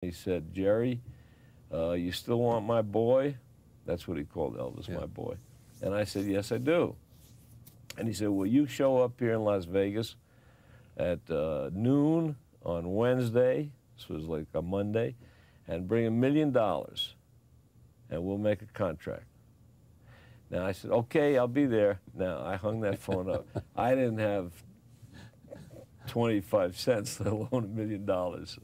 He said, "Jerry, you still want my boy?" That's what he called Elvis, yeah. My boy. And I said, "Yes, I do." And he said, "Will you show up here in Las Vegas at noon on Wednesday," this was like a Monday, "and bring $1 million, and we'll make a contract." Now I said, "Okay, I'll be there." Now I hung that phone up. I didn't have 25 cents, let alone $1 million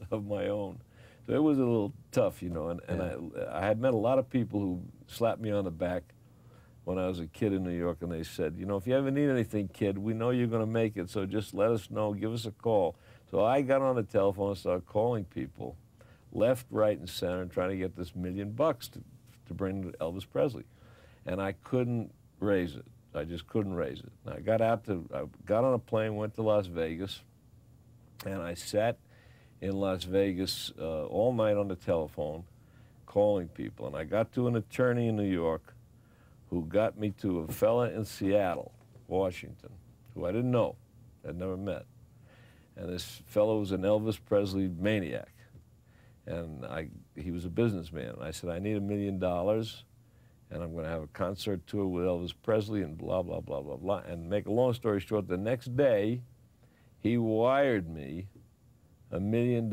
of my own. So it was a little tough, you know, and I had met a lot of people who slapped me on the back when I was a kid in New York, and they said, "You know, if you ever need anything, kid, we know you're going to make it, so just let us know, give us a call." So I got on the telephone and started calling people left, right, and center, trying to get this $1 million to bring to Elvis Presley. And I couldn't raise it. I just couldn't raise it. And I got on a plane, went to Las Vegas, and I sat in Las Vegas all night on the telephone calling people. And I got to an attorney in New York who got me to a fella in Seattle, Washington, who I didn't know, I'd never met. And this fellow was an Elvis Presley maniac. And he was a businessman. And I said, "I need $1 million, and I'm going to have a concert tour with Elvis Presley," and blah, blah, blah, blah, blah. And make a long story short, the next day, he wired me $1 million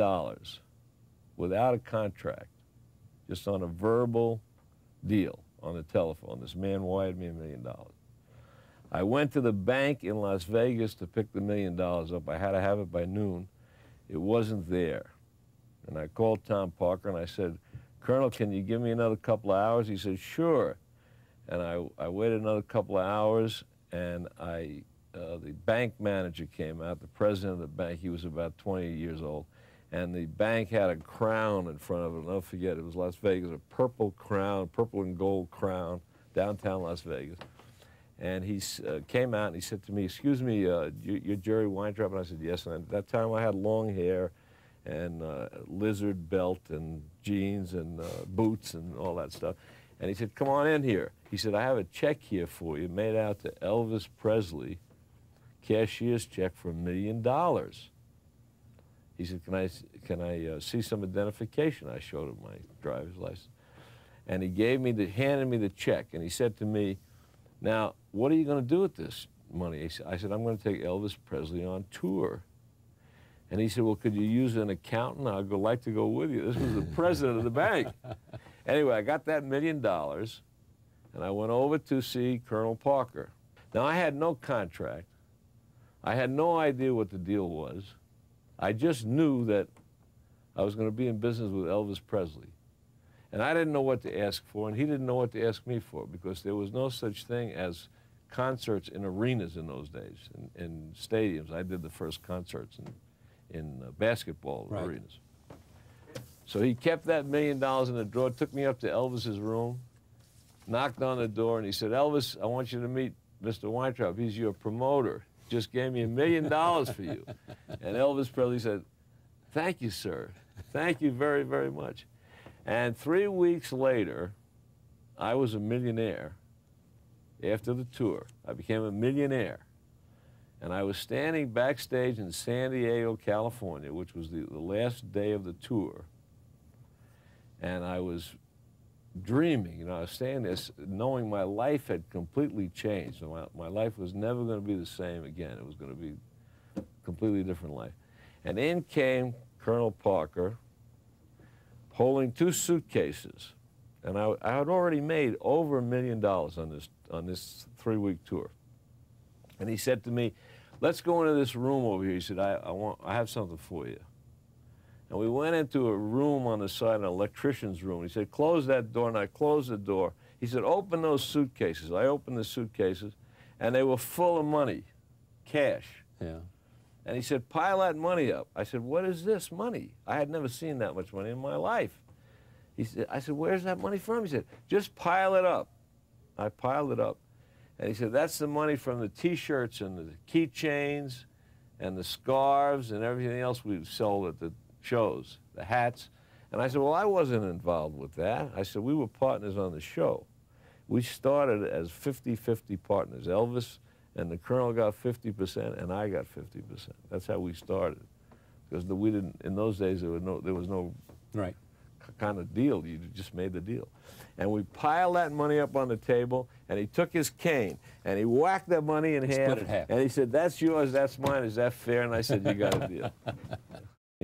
without a contract, just on a verbal deal on the telephone. This man wired me $1 million. I went to the bank in Las Vegas to pick the $1 million up. I had to have it by noon. It wasn't there. And I called Tom Parker and I said, "Colonel, can you give me another couple of hours?" He said, "Sure." And I waited another couple of hours, and the bank manager came out, the president of the bank. He was about 20 years old, and the bank had a crown in front of it. I'll never forget, it was Las Vegas, a purple crown, purple and gold crown, downtown Las Vegas. And he came out and he said to me, "Excuse me, you're Jerry Weintraub?" And I said, "Yes." And at that time I had long hair and lizard belt and jeans and boots and all that stuff. And he said, "Come on in here." He said, "I have a check here for you, made out to Elvis Presley, cashier's check for $1 million. He said, can I see some identification?" I showed him my driver's license. And he handed me the check, and he said to me, "Now, what are you going to do with this money?" I said, "I'm going to take Elvis Presley on tour." And he said, "Well, could you use an accountant? I'd like to go with you." This was the president of the bank. Anyway, I got that $1 million, and I went over to see Colonel Parker. Now, I had no contract. I had no idea what the deal was. I just knew that I was going to be in business with Elvis Presley. And I didn't know what to ask for, and he didn't know what to ask me for, because there was no such thing as concerts in arenas in those days, in stadiums. I did the first concerts in basketball right. arenas. So he kept that $1 million in the drawer, took me up to Elvis's room, knocked on the door, and he said, "Elvis, I want you to meet Mr. Weintraub. He's your promoter. Just gave me $1 million for you." And Elvis Presley said, "Thank you, sir. Thank you very, very much." And 3 weeks later, I was a millionaire after the tour. I became a millionaire. And I was standing backstage in San Diego, California, which was the last day of the tour. And I was dreaming, you know, I was saying this, knowing my life had completely changed. My life was never going to be the same again. It was going to be a completely different life. And in came Colonel Parker, holding 2 suitcases. And I had already made over $1 million on this 3-week tour. And he said to me, "Let's go into this room over here." He said, I have something for you. And we went into a room on the side, an electrician's room. He said, "Close that door," and I closed the door. He said, "Open those suitcases." I opened the suitcases, and they were full of money, cash. Yeah. And he said, "Pile that money up." I said, "What is this money? I had never seen that much money in my life." He said, I said, "Where's that money from?" He said, "Just pile it up." I piled it up. And he said, "That's the money from the T-shirts and the keychains and the scarves and everything else we've sold at the shows, the hats." And I said, "Well, I wasn't involved with that." I said, "We were partners on the show. We started as 50-50 partners. Elvis and the Colonel got 50%, and I got 50%. That's how we started, because we didn't. In those days, there was no right, kind of deal. You just made the deal. And we piled that money up on the table, and he took his cane, and he whacked that money in half, and he said, that's yours, that's mine, is that fair? And I said, you got a deal.